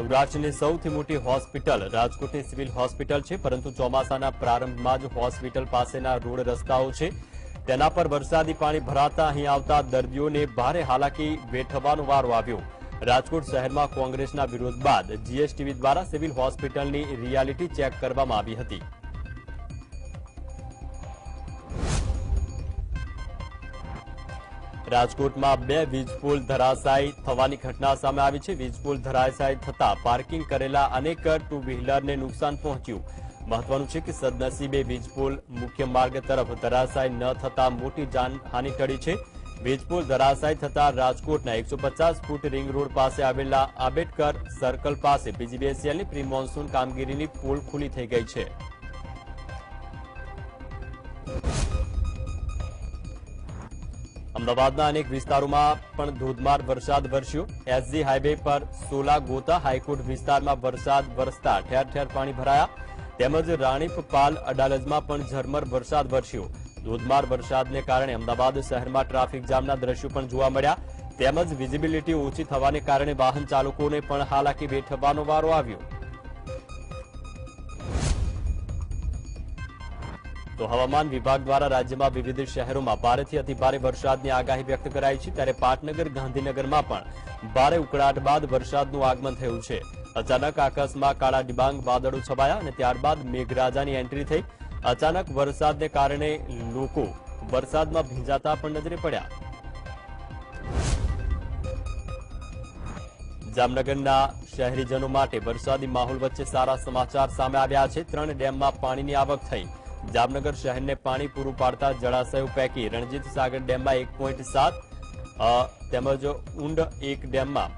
સૌરાષ્ટ્રની સૌથી મોટી હોસ્પિટલ રાજકોટની સિવિલ હોસ્પિટલ છે, પરંતુ ચોમાસાના પ્રારંભમાં જ હોસ્પિટલ પાસેના રોડ રસ્તાઓ છે તેના પર વરસાદી પાણી ભરાતા અહીં આવતા દર્દીઓને ભારે હાલાકી વેઠવાનો વારો આવ્યો। રાજકોટ શહેરમાં કોંગ્રેસના વિરોધ બાદ જીએસટીવી દ્વારા સિવિલ હોસ્પિટલની રિયાલિટી ચેક કરવામાં આવી હતી। राजकोट में बे वीजपोल धराशायी थवानी घटना सामे आवी छे। वीजपोल धराशायी थता पार्किंग करेला अनेक टू व्हीलर ने नुकसान पहुंच्यु। महत्वनुं छे के सदनसीबे वीजपोल मुख्य मार्ग तरफ धराशायी न थता मोटी जानहानी टळी छे। वीजपोल धराशायी थता राजकोटना 150 फूट रिंग रोड पासे आवेला आंबेडकर सर्कल पासे पीजीबीएसएलनी प्री मोन्सून कामगीरीनी पोल खूली थई गई छे। अमदावादना अनेक विस्तारोमां पण धोधमार वरसाद वरस्यो। एसजी हाईवे पर 16 गोता हाईकोर्ट विस्तारमां वरसाद वरसता ठेर ठेर पाणी भराया। तेमज राणीपपाल अडालजमां पण झरमर वरसाद वरस्यो। धोधमार वरसादने कारणे अमदावाद शहरमां ट्राफिक जामना द्रश्यो पण जोवा मळ्या। तेमज विजिबिलिटी ओછી થવાને કારણે વાહન ચાલકોને પણ હાલાકી વેઠવાનો વારો આવ્યો। तो हवामान विभाग द्वारा राज्य में विविध शहरों में भारे थी अति भारे वरसाद की आगाही व्यक्त कराई है। त्यारे पाटनगर गांधीनगर में भारे उकड़ाट बाद वरसादनुं आगमन थयुं छे। अचानक आकाश में काला डिबांग वादळो छवाया अने त्यारबाद मेघराजा की एंट्री थी। अचानक वरसाद ने कारण लोग वरसाद में भींजाता पण नजरे पड़ा। जामनगरना शहरीजनों माटे वरसादी माहोल वच्चे सारा समाचार सामे आव्या छे। 3 डेम में पाणीनी आवक थई। जामनगर शहर ने पानी पूरु पाड़ता जलाशयों पैकी रणजीत सागर डेम में 1.7 ऊंड एक डेम में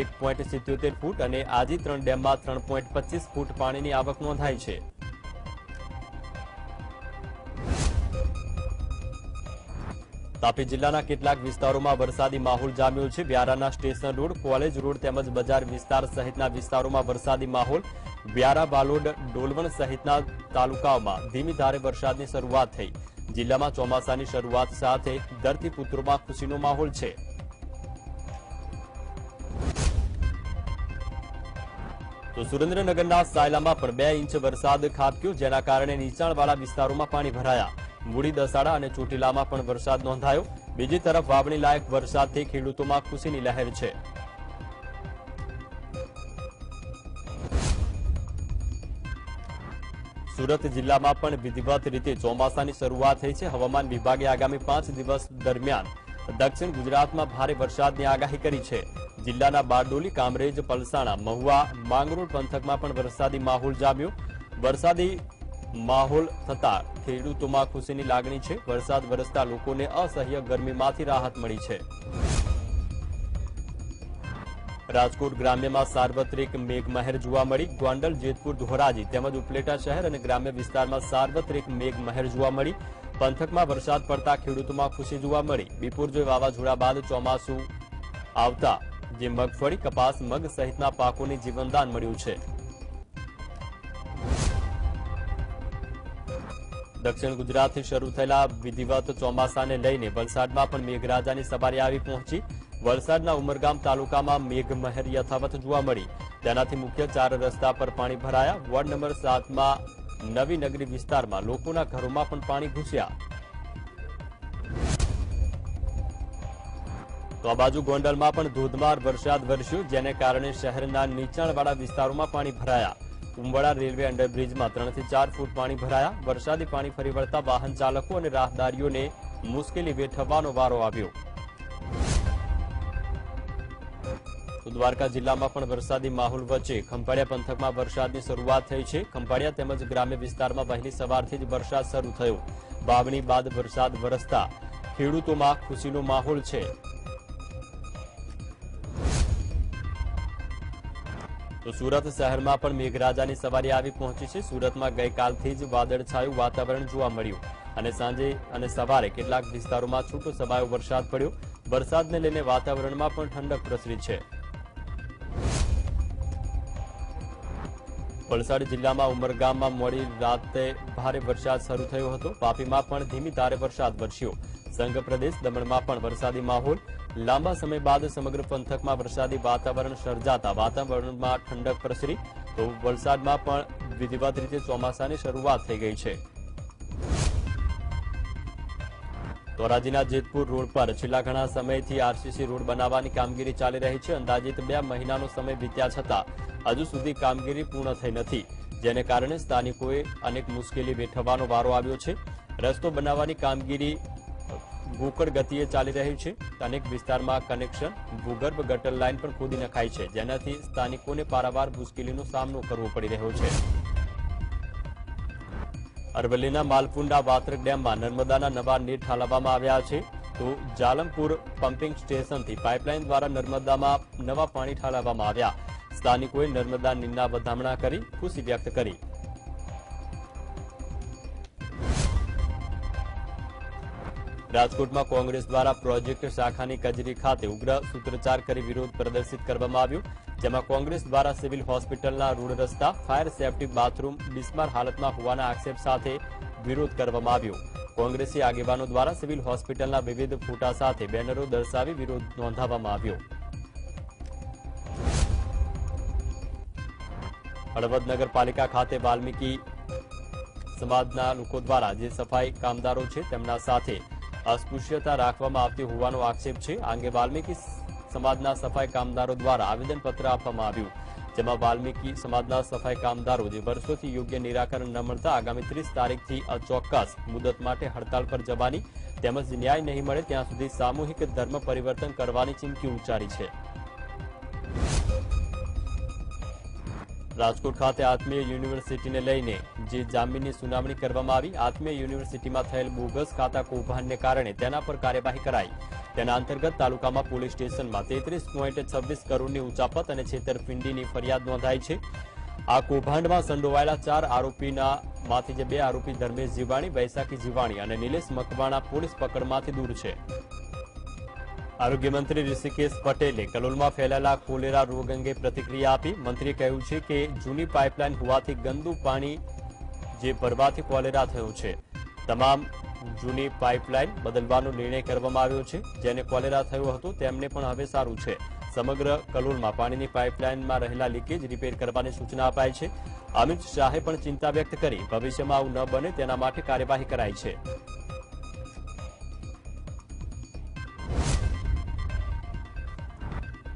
1.77 फूट और आजी 3 डेम में 3.25 फूट पानी की आवक नोंधाई है। तापी जिल्लाना केटलाक विस्तारोमां वरसादी माहोल जाम्यो छे। व्याराना स्टेशन रोड कॉलेज रोड तेमज बजार विस्तार सहितना विस्तारोमां वरसादी माहोल। व्यारा बालोड डोलवण सहितना तालुकाओमां धीमी धारे वरसादनी शरूआत थई। जिल्लामां चोमासानी शरूआत साथे धरतीपुत्रोमां खुशीनो माहोल छे। तो सुरेन्द्रनगरना सायलामां पण 2 इंच वरसाद खाबक्यो, जेना कारणे नीचाणवाळा विस्तारोमां पाणी भराया। मूड़ी दसाड़ा और चोटीला में वरसाद नोंधायो। बीजी तरफ वावणी लायक वरसाद थी खेडूतो में खुशी की लहर है। सूरत जिला में पण विधिवत रीते चौमासानी शुरुआत थई है। हवामान विभागे आगामी 5 दिवस दरमियान दक्षिण गुजरात में भारे वरसाद की आगाही करी है। जिल्लाना बारडोली कामरेज पलसाणा महुआ मांगरोळ पंथक में पण वरसादी माहोल जाम्यो। वरसादी माहोल थता खेडूतो में खुशी की लागणी है। वरसाद वरसता लोकोने असह्य गरमी में राहत मिली है। राजकोट ग्राम्य में सार्वत्रिक मेघमहेर जोवा मळी। गोंडल जेतपुर धोराजी तेमज उपलेटा शहर और ग्राम्य विस्तार में सार्वत्रिक मेघमहेर जोवा मळी। पंथक में वरसाद पड़ता खेडूतो में खुशी जोवा मळी। बीपोरजोय वावाझोड़ा बाद चोमासु आवता जे मगफळी कपास मग सहितना पाकोने जीवनदान मळ्युं छे। दक्षिण गुजरात शुरू थयेला विधिवत चौमासाने लईने वलसाडमां पण मेघराजानी सवारी आवी पहोंची। वलसाडना उमरगाम तालुकामां मेघमहेर यथावत जोवा मळी। तेनाथी मुख्य 4 रस्ता पर पाणी भराया। वोर्ड नंबर 7 में नवी नगरी विस्तारमां लोकोना घरोमां पण पाणी घुस्या। तो आ बाजु गोंडलमां पण धोधमार वरसाद वरस्यो, जेने कारणे शहरना नीचाणवाळा विस्तारोमां पाणी भराया। उंबड़ा रेलवे अंडरब्रिज में 3 से 4 फूट पानी भराया। वरसादी पानी फरी वळता वाहन चालकों और राहदारीओं ने मुश्केली वेठवानो वारो आव्यो। तो द्वारका जिला में पण वरसादी माहोल वच्चे खंभाळिया पंथक में वरसाद की शुरुआत थई है। खंभाळिया तेमज ग्राम्य विस्तार में वहेली सवारथी ज वरसाद शरू थयो। वावणी बाद वरसाद वरसता खेडूतो में खुशीनो माहोल छे। तो सूरत शहर में पण मेघराजानी सवारी आवी पहोंची छे। सूरत में गई कालथी ज वादळछायुं वातावरण जोवा मळ्युं अने सांजे अने सवारे केटलाक विस्तारोमां छूटो छवायो वरसाद पड्यो। वरसादने लईने वातावरणमां पण ठंडक प्रसरी छे। वलसाड जिल्लामां उमरगाममां मोडी राते भारे वरसाद शरू थयो हतो। वापीमां पण धीमी धारे वरसाद वरस्यो। સંઘ પ્રદેશ દમણમાં પણ વરસાદી માહોલ। લાંબા સમય બાદ સમગ્ર પંથકમાં વરસાદી વાતાવરણ સર્જાતા વાતાવરણમાં ઠંડક પ્રસરી, તો વલસાડમાં પણ વિધિવત રીતે ચોમાસાની શરૂઆત થઈ ગઈ છે। ધોરાજીના જેતપુર રોડ પર છેલ્લા ઘણા સમયથી આરસીસી રોડ બનાવવાની કામગીરી ચાલી રહી છે। અંદાજિત 2 મહિનાનો સમય વીત્યા છતાં હજુ સુધી કામગીરી પૂર્ણ થઈ નથી, જેને કારણે સ્થાનિકોએ અનેક મુશ્કેલી વેઠવાનો વારો આવ્યો છે। રસ્તો બનાવવાની કામગીરી ગોકળ ગતિએ ચાલી રહી છે। અનેક વિસ્તારમાં કનેક્શન, ભૂગર્ભ ગટર લાઇન પણ ખોદી નખાઈ છે, જેનાથી સ્થાનિકોને પારાવાર મુશ્કેલીનો સામનો કરવો પડી રહ્યો છે। અરવલ્લીના માલપુંડા વાત્રક ડેમમાં નર્મદાના નવા નીર ઠાલવવામાં આવ્યા છે, તો જાલમપુર પમ્પિંગ સ્ટેશનથી પાઇપલાઇન દ્વારા નર્મદામાં નવા પાણી ઠાલવવામાં આવ્યા। સ્થાનિકોએ નર્મદા નીરના વધામણા કરી ખુશી વ્યક્ત કરી। રાજકોટમાં કોંગ્રેસ દ્વારા પ્રોજેક્ટ શાખાની કચેરી ખાતે ઉગ્ર સૂત્રોચ્ચાર કરી વિરોધ પ્રદર્શિત કરવામાં આવ્યો, જેમાં કોંગ્રેસ દ્વારા સિવિલ હોસ્પિટલના રોડ રસ્તા, ફાયર સેફટી બાથરૂમ બિસ્માર હાલતમાં હોવાના આક્ષેપ સાથે વિરોધ કરવામાં આવ્યો। કોંગ્રેસી આગેવાનો દ્વારા સિવિલ હોસ્પિટલના વિવિધ ફોટા સાથે બેનરો દર્શાવી વિરોધ નોંધાવવામાં આવ્યો। हळवद नगरपालिका खाते वाल्मीकी समाजना लोको द्वारा जे सफाई कामदारों छे तेमना साथे अस्पृश्यता राखवामां आवती होवानो आक्षेप छे। आ अंगे वाल्मीकी समाजना सफाई कामदारों द्वारा आवेदनपत्र आपवामां आव्युं, जेमां वाल्मीकी समाजना सफाई कामदारों जे वर्षोथी योग्य निराकरण न मळता आगामी 30 तारीखथी अचोक्कस मुदत माटे हड़ताल पर जवानी तेमज न्याय नहीं मळे त्यां सुधी सामूहिक धर्म परिवर्तन करवानी चीमकी उच्चारी छे। राजकोट खाते आत्मीय यूनिवर्सिटी ने लईने जे जामीननी सुनावणी करवामां आवी। आत्मीय यूनिवर्सिटी में थयेल बोगस खाता कौभांडने कारणे तेना पर कार्यवाही कराई। तेना अंतर्गत तालुकामां पोलीस स्टेशनमां 33.26 करोड़नी उचापत अने छेतरपिंडीनी फरियाद नोंधाई छे। आ कौभांडमां संडोवायेला 4 आरोपीमांथी जे 2 आरोपी धर्मेश जीवाणी, वैशाखी जीवाणी अने नीलेश मकवाणा पोलीस पकड़मांथी दूर छे। आरोग्य मंत्री ऋषिकेश पटेले कलोल में फैलायेला कोलेरा रोग अंगे प्रतिक्रिया आपी। मंत्री कह्युं छे के जूनी पाइपलाइन होवाथी गंदू पाणी जे भरवाथी कोलेरा थयो छे। तमाम जूनी पाइपलाइन बदलवानो निर्णय करवामां आव्यो छे। जेने कोलेरा थयो हतो तेमने पण हवे सारुं छे। समग्र कलोल में पाणीनी पाइपलाइन में रहेला लीकेज रिपेर करवानी सूचना अपाई छे। अमित शाहे पण चिंता व्यक्त करी भविष्य में आवुं न बने तेना माटे कार्यवाही कराई छे।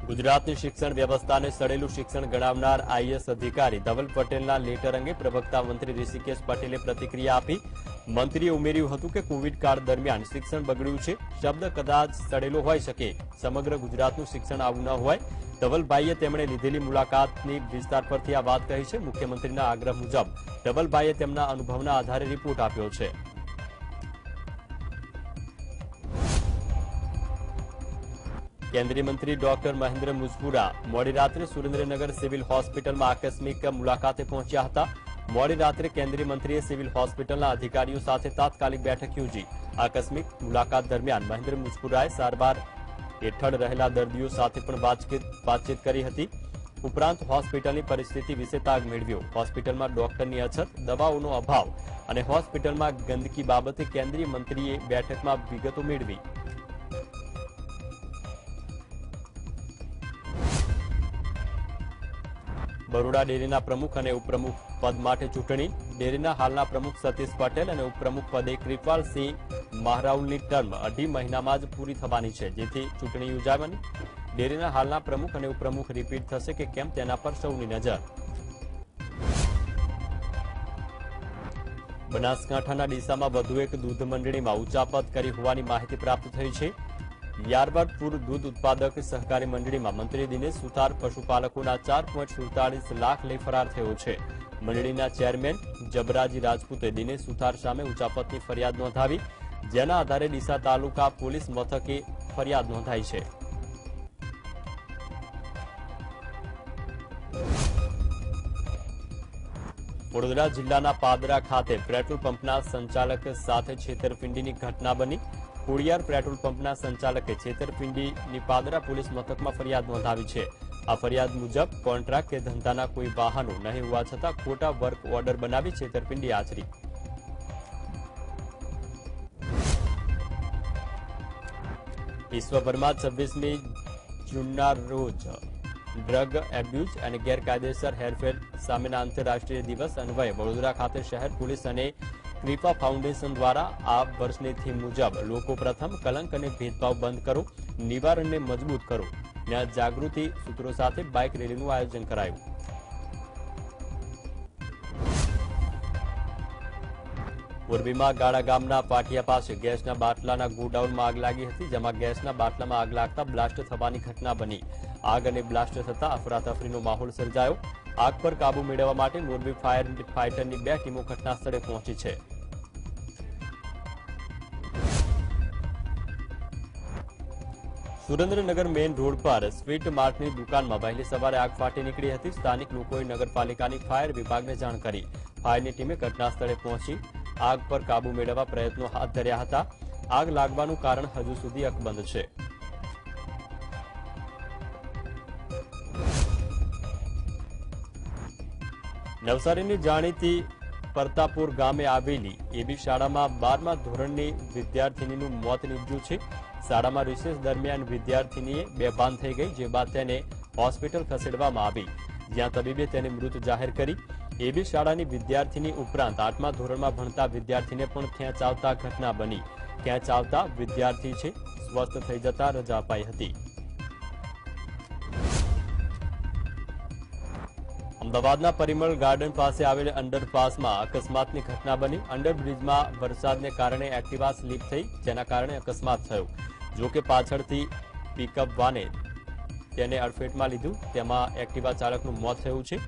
गुजरात शिक्षण व्यवस्था ने सड़ेलू शिक्षण गणावनार आईएएस अधिकारी धवल पटेलना लेटर अंगे प्रवक्ता मंत्री ऋषिकेश पटेले प्रतिक्रिया आपी। मंत्रीए उमेर्युं हतुं के कोविड काल दरमियान शिक्षण बगड्युं छे। शब्द कदाच सड़ेलो होई शके, समग्र गुजरातनुं शिक्षण आवुं न होय। धवलभाईए तेमणे लीधेली मुलाकातनी विस्तार परथी आ वात कही छे। मुख्यमंत्रीना आग्रह मुजब धवलभाईए तेमना अनुभवना आधारे रिपोर्ट आप्यो छे। केंद्रीय मंत्री डॉक्टर महेंद्र मुजपुरा मोड़ी रात्रे सुरेन्द्रनगर सीविल हॉस्पिटल में आकस्मिक मुलाकाते पहुंचा था। मोड़ी रात्रे केंद्रीय मंत्रीए सीविल हॉस्पिटल अधिकारीओ साथे तात्कालिक बैठक योजी। आकस्मिक मुलाकात दरमियान महेंद्र मुजपुराए सारवार हेठळ रहेला दर्दीओ साथे पण बातचीत करी हती। उपरांत हॉस्पिटलनी परिस्थिति विषे ताग मेळव्यो। हॉस्पिटल में डॉक्टरनी अछत, दवाओनो अभाव अने हॉस्पिटल में गंदगी बाबते केंद्रीय मंत्रीए बैठक में विगतो मेळवी। बरोड़ा डेरीना प्रमुख और उपप्रमुख पद माटे चूंटणी। डेरीना हालना प्रमुख सतीश पटेल और उपप्रमुख पदे कृपाल सिंह महाराउलनी टर्म 2.5 महीना में ज पूरी थवानी छे, जेथी चूंटणी योजावानी। डेरीना हालना प्रमुख और उपप्रमुख रिपीट थशे के केम तेना पर सौनी नजर। बनासकांठाना डीसामां वधु एक दूध मंडळी में उचापत करी होवानी माहिती प्राप्त थई छे। यारबादपुर दूध उत्पादक सहकारी मंडली में मंत्री दिनेश सुथार पशुपालकों 4.47 लाख लई फरार थयो छे। मंडलीना चेरमेन जबराजी राजपूते दिनेश सुथार सामे उचापतनी फरियाद नोंधावी, जेना आधारे डीसा तालुका पोलीस मथके फरियाद नोंधाई छे। वडोदरा जिल्लाना पादरा खाते पेट्रोल पंपना संचालक साथे छेतरपिंडीनी घटना बनी। कोड़ियार पेट्रोल पंपना संचालके छेतरपिंडी पादरा पुलिस मथक में फरियाद नोंधावी छे। आ फरियाद मुजब कॉन्ट्राक्ट के धंधाना कोई वाहनों नहीं होवा छता खोटा वर्क ऑर्डर बनावी छेतरपिंडी आचरी। विश्वभर में 26મી જૂનના રોજ ड्रग एब्यूज और गैरकायदेसर हेरफेर सामेना आंतरराष्ट्रीय दिवस अन्वये वडोदरा खाते शहर पुलिस और कृपा फाउंडेशन द्वारा आ वर्षनी थीम मुजब लोको प्रथम कलंक और भेदभाव बंद करो, निवारण ने मजबूत करो ने जागृति सूत्रों साथ बाइक रेलीनु आयोजन करायु। मोरबी में गाड़ा गामना पाटिया पास गैसना बाटलाना गोडाउन में आग लागी हती, जेमां गैसना बाटलामां आग लागता ब्लास्ट थवानी घटना बनी। आग ने ब्लास्ट थता अफरातफरीनो माहौल सर्जायो। आग पर काबू मेळववा माटे मोरबी फायर फाइटरनी बे टीमो घटनास्थळे पहोंची छे। सुरेन्द्रनगर मेन रोड पर स्वीट मार्टनी दुकान में वहेली सवारे आग फाटी नीकळी हती। स्थानिक लोकोए नगरपालिकानी फायर विभागने जाण करी। फायरनी टीमे घटनास्थळे पहोंची आग पर काबू मेळववा प्रयत्नो हाथ धर्या हता। आग लागवानुं कारण हजू सुधी अकबंध छे। नवसारीनी जाणीती परतापुर गामे आवेली एबी शाळामां 12મા ધોરણની વિદ્યાર્થીનીનું મોત નીપજ્યું છે। શાળામાં રિસેસ દરમિયાન વિદ્યાર્થીનીએ બેભાન થઈ ગઈ, જે બાદ તેને હોસ્પિટલ ખસેડવામાં આવી, જ્યાં તબીબે તેને મૃત જાહેર કરી। એબી શાળાની વિદ્યાર્થીની ઉપરાંત 8મા ધોરણમાં ભણતા વિદ્યાર્થીને પણ ખેંચાવતા ઘટના બની। ખેંચાવતા વિદ્યાર્થી છે સ્વસ્થ થઈ જતા રજા અપાઈ હતી। अमદાवादना परिमल गार्डन पास आवेल अंडरपास में अकस्मातनी घटना बनी। अंडरब्रिज में वरसादने कारणे एक्टिवा स्लीप थई, जेना कारणे अकस्मात थयो। जो के पाछळथी पिकअप वाने तेने अड़फेटमां लीधुं, तेमां एक्टिवा चालकनुं मोत थयुं छे।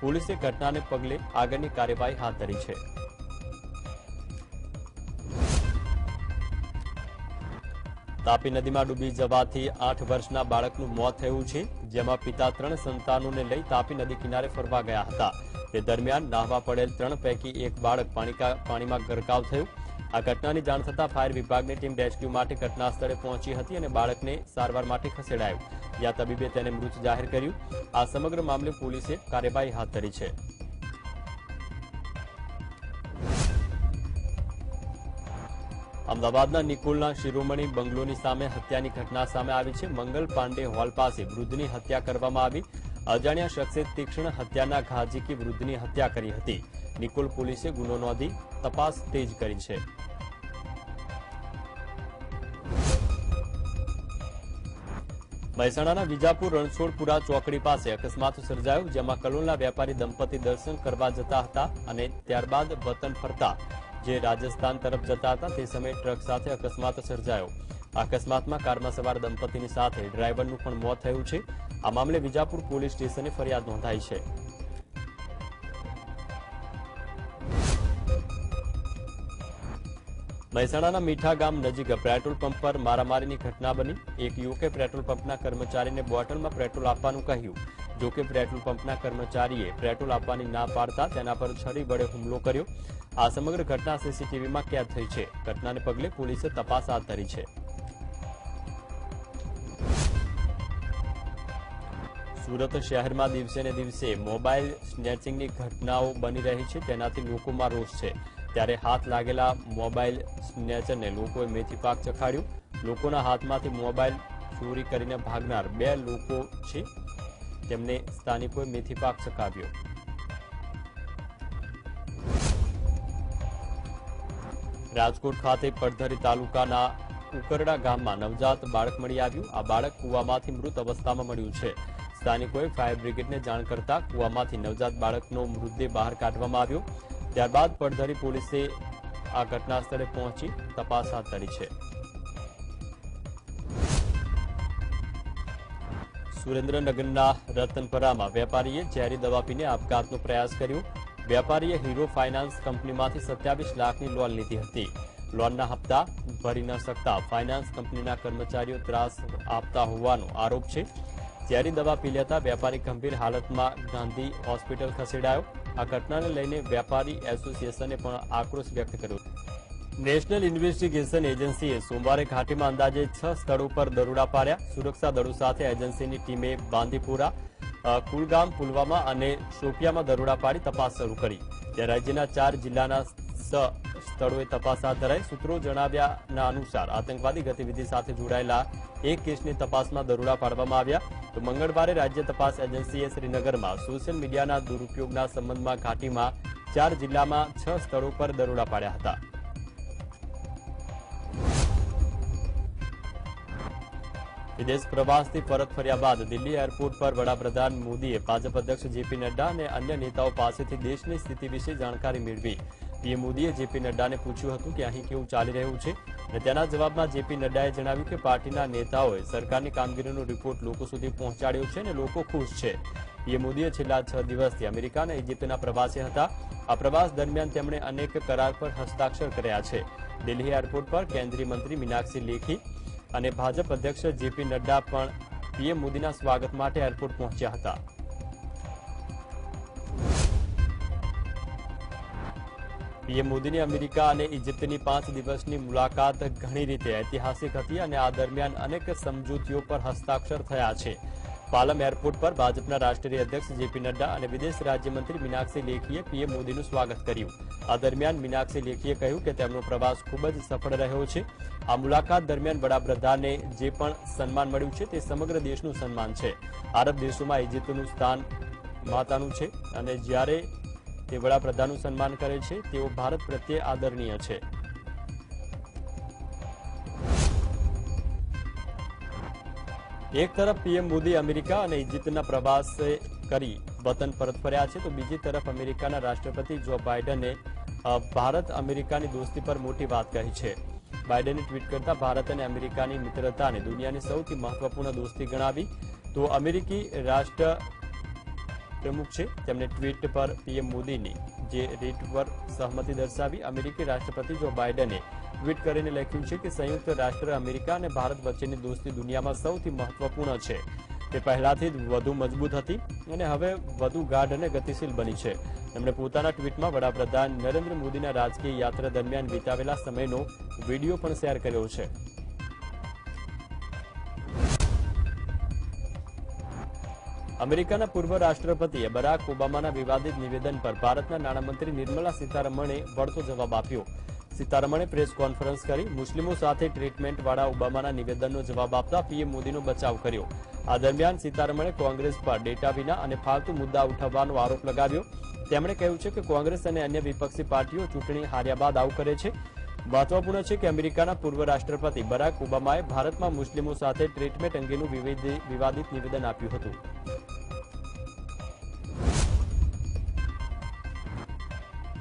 पोलीसे घटनाने पगले आगळनी कार्यवाही हाथ धरी छे। तापी नदी में डूबी जवाथी 8 वर्षना बाळकनुं मौत थयुं छे, जेमां पिता 3 संतानोने लई तापी नदी किनारे फरवा गया हता। ते दरमियान नाहवा पड़ेल 3 पैकी एक बाळक पाणी में गरकाव थयुं। आ घटनानी जाण थता फायर विभागनी टीम रेस्क्यू माटे घटनास्थळे पहोंची हती अने बाळकने सारवार माटे खसेडायो, ज्यां तबीबे तेने मृत जाहेर कर्युं। आ समग्र मामले पोलीसे कार्यवाही हाथ धरी छे। अमदावादना निकोलना शिरोमणी बंगलोनी सामे हत्यानी घटना सामे आवी छे। मंगल पांडे हॉल पासे वृद्धनी हत्या करवामां आवी। अजाण्या शख्से तीक्ष्ण हत्याना घा झीकी वृद्धनी हत्या करी हती। निकोल पोलीसे गुनो नोंधी तपास तेज करी छे। મહેસાણાના વિજાપુર રણછોડપુરા ચોકડી પાસે અકસ્માત સર્જાયો, જેમાં કલોલના વેપારી દંપતી દર્શન કરવા જતા હતા અને ત્યારબાદ વતન ફરતા જે રાજસ્થાન તરફ જતા હતા તે સમયે ટ્રક સાથે અકસ્માત સર્જાયો। અકસ્માતમાં કારમાં સવાર દંપતીની સાથે ડ્રાઈવરનું પણ મોત થયું છે। આ મામલે વિજાપુર પોલીસ સ્ટેશને ફરિયાદ નોંધાઈ છે। મહેસાણાના મીઠા ગામ નજીક પેટ્રોલ પંપ પર મારામારીની ઘટના બની। એક યુવકે પેટ્રોલ પંપના કર્મચારીને બોટલમાં પેટ્રોલ આપવાનું કહ્યું, જો કે પેટ્રોલ પંપના કર્મચારીએ પેટ્રોલ આપવાની ના પાડતા તેના પર છરી વડે હુમલો કર્યો। આ સમગ્ર ઘટના સીસીટીવીમાં કેદ થઈ છે। ઘટનાને પગલે પોલીસે તપાસ હાથ ધરી છે। સુરત શહેરમાં દિવસેને દિવસે મોબાઈલ સ્નેચિંગની ઘટનાઓ બની રહી છે, તેનાથી લોકોમાં રોષ છે। त्यारे हाथ लागेला मोबाइल स्नेचर ने लोकोए मेथीपाक चखाड्यो। लोकोना हाथमांथी मोबाइल चोरी करीने भागनार बे लोको छे, तेमने स्थानिकोए मेथीपाक चखाव्यो। राजकोट खाते पड़धरी तालुकाना उकरडा गाममां नवजात बाळक मळी आव्युं। आ बाळक कूवामांथी मृत अवस्थामां मळ्युं छे। स्थानिकोए फायर ब्रिगेडने जाण करता कूवामांथी नवजात बाळकनो मृतदेह बहार काढवामां आव्यो। ત્યારબાદ પડધરી પોલીસે આ ઘટના સ્થળે પહોંચી તપાસ હાથ ધરી છે। સુરેન્દ્રનગરના રતનપરામાં વેપારીએ ઝેરી દવા પીને આપઘાતનો પ્રયાસ કર્યો। વેપારીએ હીરો ફાઇનાન્સ કંપનીમાંથી 27 લાખની લોન લીધી હતી। લોનના હપ્તા ભરી ન શકતા ફાઇનાન્સ કંપનીના કર્મચારીઓ ત્રાસ આપતા હોવાનો આરોપ છે। ઝેરી દવા પી લેતા વેપારી ગંભીર હાલતમાં ગાંધી હોસ્પિટલ ખસેડાયો। आ घटना ने लईने व्यापारी एसोसिएशने पण आक्रोश व्यक्त कर्यो। नेशनल इन्वेस्टिगेशन एजेंसीए सोमवारे घाटी में अंदाजे 6 स्थलों पर दरोड़ा पाड्या। सुरक्षा दलों साथ एजेंसीनी टीमे बांदीपुरा, कुलगाम, पुलवामा और शोपिया में दरोड़ा पाड़ी तपास शुरू करी। त्यारे राज्यना 4 जिल्लाना સ્થળોએ તપાસ હાથ ધરાઈ સૂત્રો જણાવ્યાના અનુસાર આતંકવાદી ગતિવિધિ સાથે જોડાયેલા એક કેસની તપાસમાં દરોડા પાડવામાં આવ્યા તો મંગળવારે રાજ્ય તપાસ એજન્સીએ શ્રીનગરમાં સોશિયલ મીડિયાના દુરુપયોગના સંબંધમાં ઘાટીમાં 4 જિલ્લામાં 6 સ્થળો પર દરોડા પાડ્યા હતા। विदेश प्रवास थी परत फर्या बाद दिल्ली एरपोर्ट पर वडाप्रधान मोदीए भाजप अध्यक्ष जेपी नड्डा ने अन्य नेताओं पासेथी देशनी स्थिति विषे जानकारी मेळवी। पीएम मोदीए जेपी नड्डा ने पूछ्यु हतुं के अहीं केवुं चाली रह्युं छे अने तेना जवाबमां जेपी नड्डाए जणाव्युं के पार्टीना नेताओए सरकारनी कामगीरीनो रिपोर्ट लोको सुधी पहोंचाड्यो छे अने लोको खुश छे। पीएम मोदीए छेल्ला 6 दिवसथी अमेरिका अने इजिप्तना प्रवासे हता। आ प्रवास दरमियान तेमणे अनेक करार पर हस्ताक्षर कर्या छे। दिल्ली एरपोर्ट पर केंद्रीय मंत्री मीनाक्षी लेखी અને ભાજપ અધ્યક્ષ જેપી નડ્ડા પણ પીએમ મોદીના સ્વાગત માટે એરપોર્ટ પહોંચ્યા હતા। પીએમ મોદીની અમેરિકા અને ઇજિપ્તની 5 દિવસની મુલાકાત ઘણી રીતે ઐતિહાસિક હતી અને આ દરમિયાન અનેક સમજૂતીઓ પર હસ્તાક્ષર થયા છે। પાલમ એરપોર્ટ પર ભાજપના રાષ્ટ્રીય અધ્યક્ષ જેપી નડ્ડા અને વિદેશ રાજ્યમંત્રી મીનાક્ષી લેખીએ પીએમ મોદીનું સ્વાગત કર્યું। આ દરમિયાન મીનાક્ષી લેખીએ કહ્યું કે તેમનો પ્રવાસ ખૂબ જ સફળ રહ્યો છે। આ મુલાકાત દરમિયાન વડાપ્રધાનને જે પણ સન્માન મળ્યું છે તે સમગ્ર દેશનું સન્માન છે। આરબ દેશોમાં ઇજિપ્તનું સ્થાન માતાનું છે અને જ્યારે તે વડાપ્રધાનનું સન્માન કરે છે તેઓ ભારત પ્રત્યે આદરણીય છે। एक तरफ पीएम मोदी अमेरिका और इजिप्तना प्रवास करी वतन परत फर्या छे तो बीजी तरफ अमेरिका राष्ट्रपति जो बाइडने भारत अमेरिका की दोस्ती पर मोटी बात कही है। बाइडने ट्वीट करता भारत और अमेरिका की मित्रता ने दुनिया की सौथी महत्वपूर्ण दोस्ती गणावी तो अमेरिकी राष्ट्र प्रमुख है तेमने ट्वीट पर पीएम मोदी ने जे रेट पर सहमति दर्शावी। अमेरिकी राष्ट्रपति जो बाइडने ट्वीट करीने लख्युं छे कि संयुक्त राष्ट्र अमेरिका अने भारत वच्चेनी दोस्ती दुनिया में सौथी महत्वपूर्ण छे। ते पहेलाथी ज वधु मजबूत हती अने हवे वधु गाढ़ अने गतिशील बनी छे। तेमणे पोताना ट्वीटमां वडाप्रधान नरेन्द्र मोदीना राजकीय यात्रा दरमियान वितावेला समयनो वीडियो पण शेर कर्यो छे। अमेरिकाना पूर्व राष्ट्रपतिए बराक ओबामाना विवादित निवेदन पर भारतना नाणामंत्री निर्मला सीतारमणे वळतो जवाब आप्यो। सीतारमणे प्रेस कॉन्फरन्स करी मुस्लिमों साथे ट्रीटमेंटवाळा ओबामाना निवेदननो जवाब आपता पीएम मोदीनो बचाव कर्यो। आ दरमियान सीतारमणे कोंग्रेस पर डेटा विना अने फालतू मुद्दा उठावવાનો आरोप लगाव्यो। તેમણે કહ્યું છે કે કોંગ્રેસ અને અન્ય વિપક્ષી પાર્ટીઓ ચૂંટણી હાર્યા બાદ આવું કરે છે। મહત્વપૂર્ણ છે કે અમેરિકાના પૂર્વ રાષ્ટ્રપતિ બરાક ઓબામાએ ભારતમાં મુસ્લિમો સાથે ટ્રીટમેન્ટ અંગેનું વિવાદિત નિવેદન આપ્યું હતું।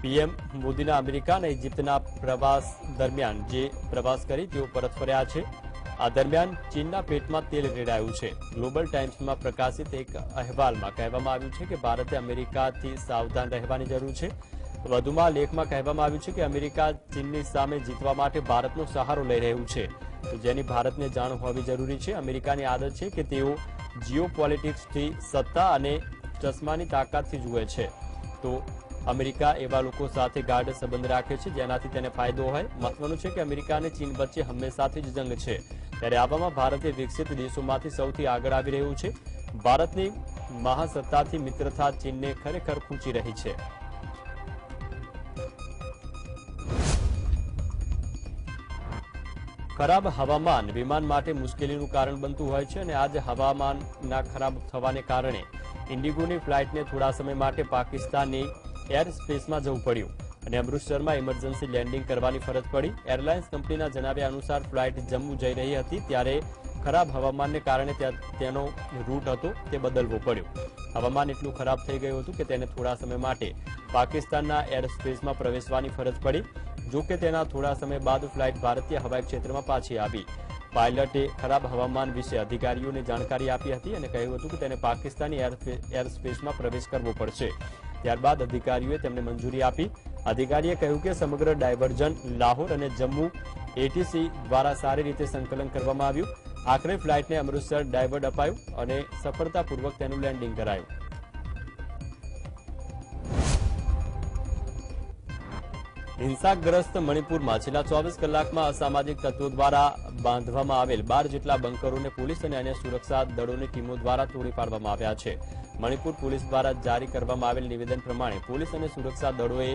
पीएम मोदीना अमेरिका ने इजिप्तना प्रवास दरमियान जे प्रवास करी तेओ परत फर्या छे। आ दरमियान चीनना पेटमां तेल रेड़ायुं छे। ग्लोबल टाइम्समां प्रकाशित एक अहेवालमां कहेवामां आव्युं छे के भारते अमेरिकाथी सावधान रहेवानी जरूर छे। વધુમાં લેખમાં કહેવામાં આવ્યું છે કે અમેરિકા ચીનની સામે જીતવા માટે ભારતનો સહારો લઈ રહ્યું છે તો જેની ભારતને જાણ હોવી જરૂરી છે। અમેરિકાની આદત છે કે તેઓ જીઓપોલિટિક્સથી સત્તા અને ચશ્માની તાકાતથી જુએ છે તો અમેરિકા એવા લોકો સાથે ગાઢ સંબંધ રાખે છે જેનાથી તેને ફાયદો હોય। મહત્વનું છે કે અમેરિકા અને ચીન વચ્ચે હંમેશાથી જ જંગ છે ત્યારે આવામાં ભારતે વિકસિત દેશોમાંથી સૌથી આગળ આવી રહ્યું છે। ભારતની મહાસત્તાથી મિત્રતા ચીનને ખરેખર ખૂંચી રહી છે। खराब हवामान विमान माटे मुश्केलीनुं कारण बनतुं होय छे अने आज हवामानना खराब थवाने कारणे इंडिगोनी फ्लाइटने थोड़ा समय माटे पाकिस्तानी एर स्पेसमां जवुं पड्युं अने अमृतसरमां इमर्जन्सी लेन्डिंग करवानी फरज पड़ी। एरलाइन्स कंपनीना जणाव्या अनुसार फ्लाइट जम्मू जई रही हती त्यारे खराब हवामानने कारणे तेनो रूट हतो ते बदलवो पड्यो। हवामान एटलुं खराब थई गयुं हतुं के तेने थोड़ा समय माटे पाकिस्तानना एर स्पेसमां प्रवेशवानी फरज पड़ी। जो कि तेना थोड़ा समय बाद फ्लाइट भारतीय हवाई क्षेत्र में पाछी आवी। पायलटे खराब हवामान विषे अधिकारीओं ने जानकारी आपी हती अने कह्युं हतुं के तेने पाकिस्तानी एर स्पेस में प्रवेश करवो पड़शे। त्यारबाद अधिकारीओए तेमने मंजूरी आपी। अधिकारीए कह्युं के समग्र डायवर्जन लाहोर अने जम्मू एटीसी द्वारा सारी रीते संकलन करवामां आव्युं। आखरे फ्लाइटने अमृतसर डायवर्ट अपायुं अने सफलतापूर्वक तेनुं लेन्डिंग करायुं। हिंसाग्रस्त मणिपुर में छेल्ला 24 कलाक में असामाजिक तत्वों द्वारा बांधवामां आवेल 12 जेटला बंकरों ने पुलिस और अन्य सुरक्षा दलों की टीमों द्वारा तोड़ी पाडवामां आव्या छे। मणिपुर पुलिस द्वारा जारी करवामां आवेल निवेदन प्रमाणे पुलिस और सुरक्षा दलोए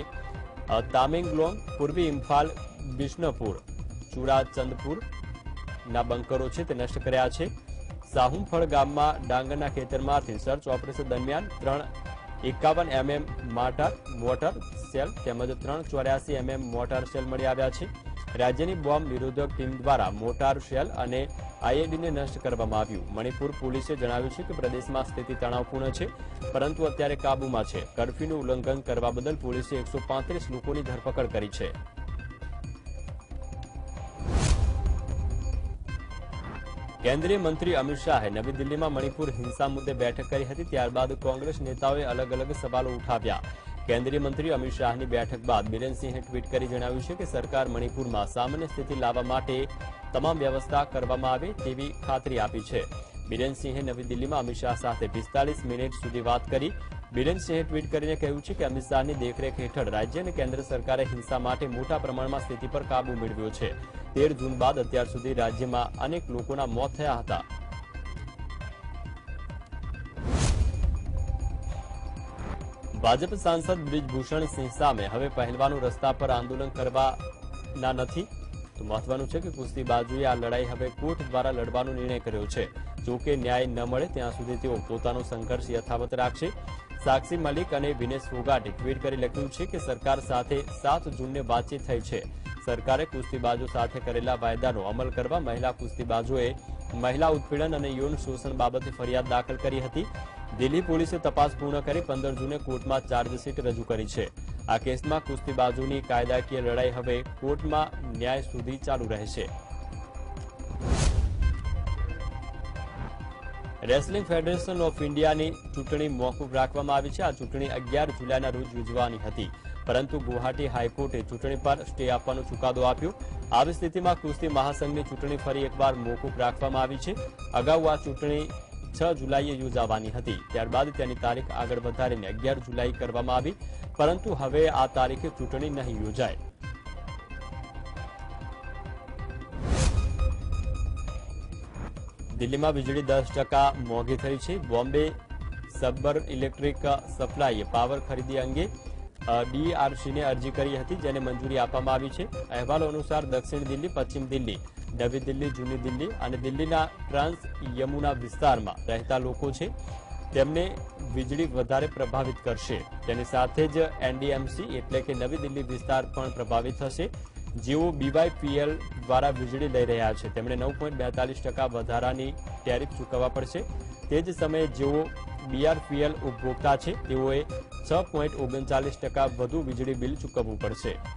तामेंगलोंग, पूर्वी इम्फाल, बिश्नपुर, चूड़ाचंदपुर ना बंकरो नष्ट कर्या छे। साहुफळ गाममां डांगरना खेतरमांथी सर्च ऑपरेशन दरमियान 351 mm मोटर वोटर सेल તેમજ 384 mm मोटर सेल मળી આવ્યા છે। રાજ્યની બોમ્બ નિરોધક ટીમ દ્વારા મોટર સેલ અને આઈએડીને નષ્ટ કરવામાં આવ્યું। મણિપુર પોલીસે જણાવ્યું છે કે પ્રદેશમાં સ્થિતિ તણાવપૂર્ણ છે, પરંતુ અત્યારે કાબૂમાં છે। કર્ફ્યુનું ઉલ્લંઘન કરવા બદલ પોલીસે 135 લોકોની ધરપકડ કરી છે। केंद्रीय मंत्री अमित शाहे नवी दिल्ली में मणिपुर हिंसा मुद्दे बैठक करी हती, त्यारबाद कांग्रेस नेताओं अलग अलग सवालों उठाव्या। केंद्रीय मंत्री अमित शाह की बैठक बाद बीरेन सिंह ट्वीट कर जणाव्यु छे कि सरकार मणिपुर में सामान्य स्थिति लावा माटे तमाम व्यवस्था करवामां आवे तेवी खातरी आपी छे। बीरेन सिंह नवी दिल्ली में अमित शाह साथे 45 मिनिट सुधी बात करी। बीरेन सिंह ट्वीट करीने कह्युं छे कि अमित शाह की देखरेख हेठळ राज्य और केन्द्र सरकार हिंसा माटे मोटा प्रमाण में स्थिति पर काबू मेळव्यो छे। 13 जून बाद अत्यार सुधी राज्य में अनेक लोगों मौत थया हता। भाजप सांसद ब्रिजभूषण सिंह सामे हवे पहलवानों रस्ता पर आंदोलन करवाना नथी। तो महत्वनुं छे के कुस्तीबाजुए आ लड़ाई हवे कोर्ट द्वारा लड़वानो निर्णय कर्यो छे। जो के न्याय न मळे त्यां सुधी तेओ पोतानो संघर्ष यथावत राखशे। साक्षी मलिक अने विनेश फोगाटे ट्वीट करी लख्युं छे कि सरकार साथे 7 जूने बातचीत थई छे। सरकारे कुस्तीबाजो साथे करेला वायदानो अमल करवा महिला कुस्तीबाजोए महिला उत्पीड़न अने यौन शोषण बाबते फरियाद दाखल करी हती। दिल्ही पोलीसे तपास पूर्ण करी 15 जूने कोर्टमां चार्जशीट रजू करी छे। आ केसमां कुस्तीबाजोनी कायदाकीय लड़ाई हवे कोर्टमां न्याय सुधी चालू रहेशे। रेस्लिंग फेडरेशन ऑफ इंडियानी चूंटणी मौकूफ राखवामां आवी छे। आ चूंटणी 11 जुलाईना रोज योजवानी हती, परंतु गुवाहाटी हाईकोर्टे चूंटणी पर स्टे आपવાનો ચુકાદો આપ્યો। આવી સ્થિતિમાં કુસ્તી મહાસંઘની ચૂંટણી ફરી એકવાર મોકૂફ રાખવામાં આવી છે। અગાઉ આ ચૂંટણી 6 જુલાઈએ યોજાવાની હતી, ત્યારબાદ તેની તારીખ આગળ વધારીને 11 જુલાઈ કરવામાં આવી, પરંતુ હવે આ તારીખે ચૂંટણી નહીં યોજાય। દિલ્હીમાં વીજળી 10% મોંઘી થઈ છે। Bombay suburban electric supply power ખરીદી અંગે डीआरसी ने अरजी करी हती, जेने मंजूरी आपवामां आवी छे। अहेवाल अनुसार दक्षिण दिल्ली, पश्चिम दिल्ली, नवी दिल्ली, जूनी दिल्ली और दिल्ली ट्रांस यमुना विस्तार में रहता लोको छे, तेमने वीजळी वधारे प्रभावित करशे। तेनी साथे ज एनडीएमसी एटले के नवी दिल्ली विस्तार पण प्रभावित थशे, जेओ बीवायपीएल द्वारा वीजळी लई रह्या छे। तेमणे 9.42% वधारानी टेरिफ चूकववा पड़शे। ते ज समये जेओ बीआरपीएल उपभोक्ता है 6.39% વધુ વીજળી બિલ ચૂકવવું પડશે।